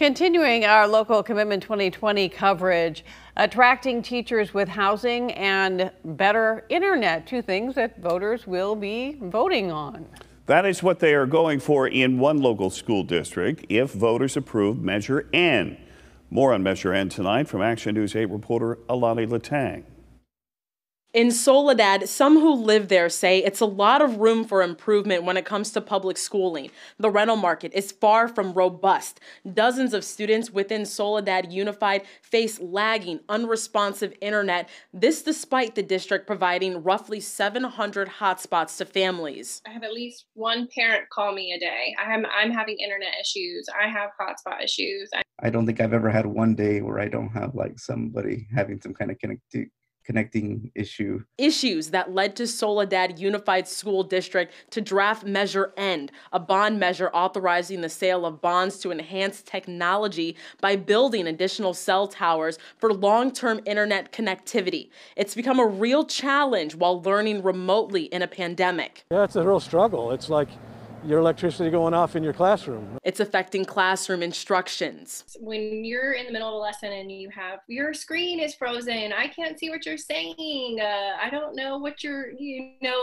Continuing our local Commitment 2020 coverage, attracting teachers with housing and better internet, two things that voters will be voting on. That is what they are going for in one local school district if voters approve Measure N. More on Measure N tonight from Action News 8 reporter Alani Letang. In Soledad, some who live there say it's a lot of room for improvement when it comes to public schooling. The rental market is far from robust. Dozens of students within Soledad Unified face lagging, unresponsive internet. This despite the district providing roughly 700 hotspots to families. I have at least one parent call me a day. I'm having internet issues. I have hotspot issues. I don't think I've ever had one day where I don't have like somebody having some kind of connecting issue. Issues that led to Soledad Unified School District to draft Measure N, a bond measure authorizing the sale of bonds to enhance technology by building additional cell towers for long-term internet connectivity. It's become a real challenge while learning remotely in a pandemic. Yeah, it's a real struggle. It's like your electricity going off in your classroom. It's affecting classroom instructions. When you're in the middle of a lesson and you have, your screen is frozen, I can't see what you're saying, I don't know what you're,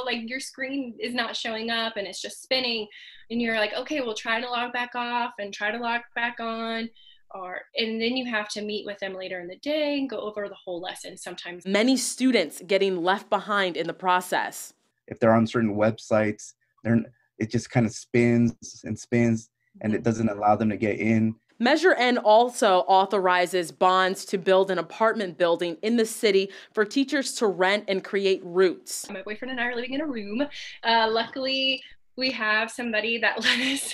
like your screen is not showing up and it's just spinning. And you're like, okay, well try to log back off and try to log back on. And then you have to meet with them later in the day and go over the whole lesson sometimes. Many students getting left behind in the process. If they're on certain websites, it just kind of spins and spins, and it doesn't allow them to get in. Measure N also authorizes bonds to build an apartment building in the city for teachers to rent and create routes. My boyfriend and I are living in a room. Luckily, we have somebody that let us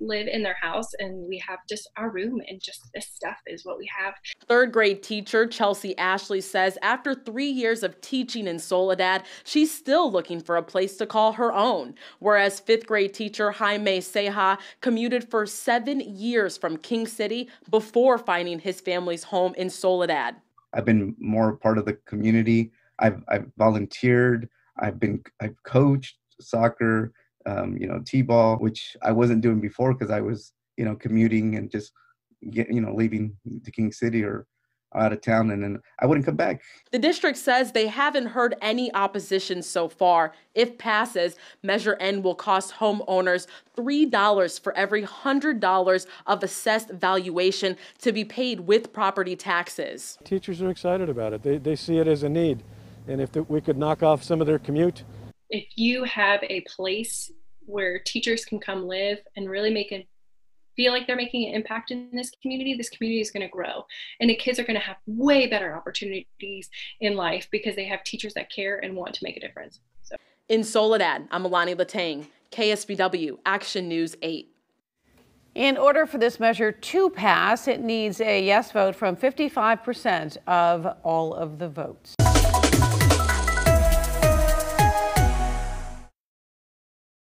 live in their house, and we have just our room, and just this stuff is what we have. Third grade teacher Chelsea Ashley says after 3 years of teaching in Soledad, she's still looking for a place to call her own. Whereas fifth grade teacher Jaime Ceja commuted for 7 years from King City before finding his family's home in Soledad. I've been more part of the community. I've volunteered. I've coached soccer, t-ball, which I wasn't doing before because I was, commuting and just, leaving the King City or out of town, and then I wouldn't come back. The district says they haven't heard any opposition so far. If passes, Measure N will cost homeowners $3 for every $100 of assessed valuation to be paid with property taxes. Teachers are excited about it. They see it as a need, and if we could knock off some of their commute. If you have a place where teachers can come live and really feel like they're making an impact in this community is going to grow. And the kids are going to have way better opportunities in life because they have teachers that care and want to make a difference. So. In Soledad, I'm Alani Letang, KSBW, Action News 8. In order for this measure to pass, it needs a yes vote from 55% of all of the votes.